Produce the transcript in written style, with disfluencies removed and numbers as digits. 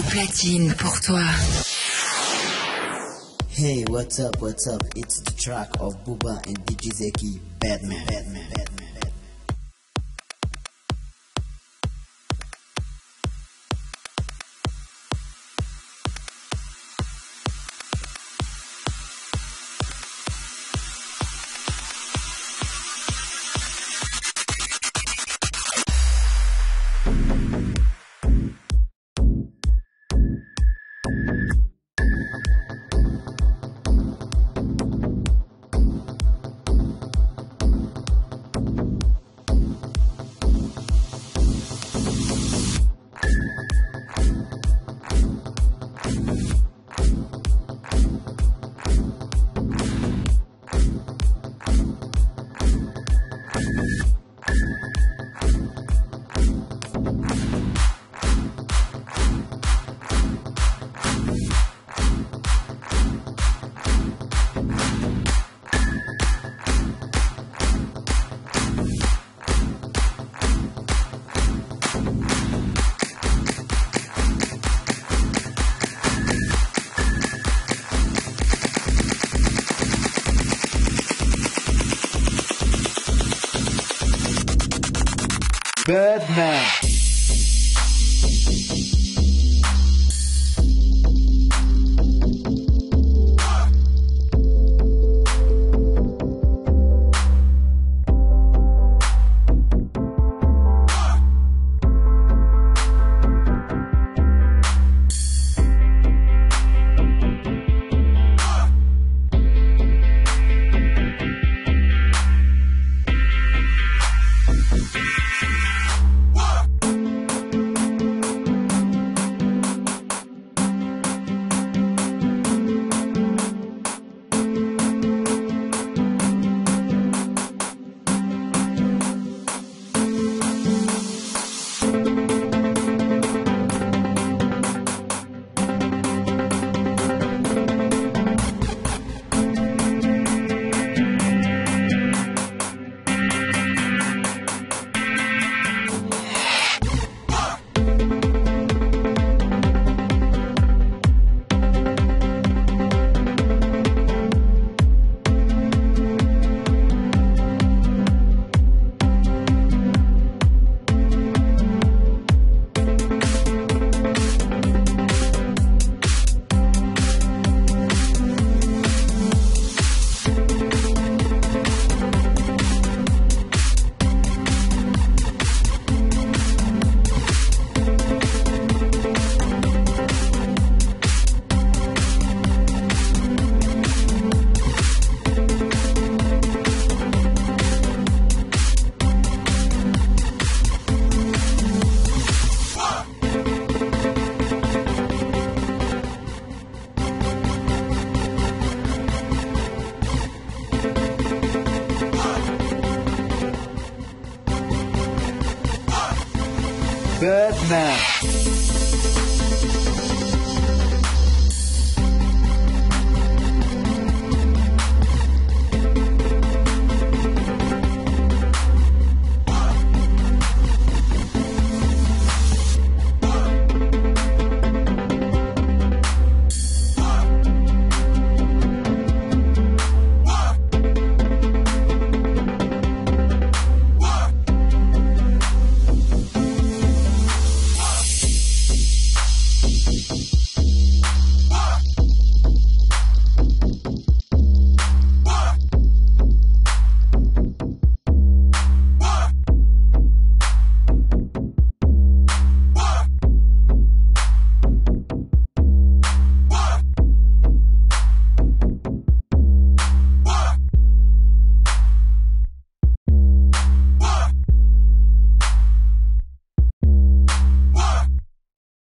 au platine pour toi. Hey, what's up, it's the track of Booba and Digi Zeki, Bad Man, Bad Man, Bad Man. Bad Man. Bad Man.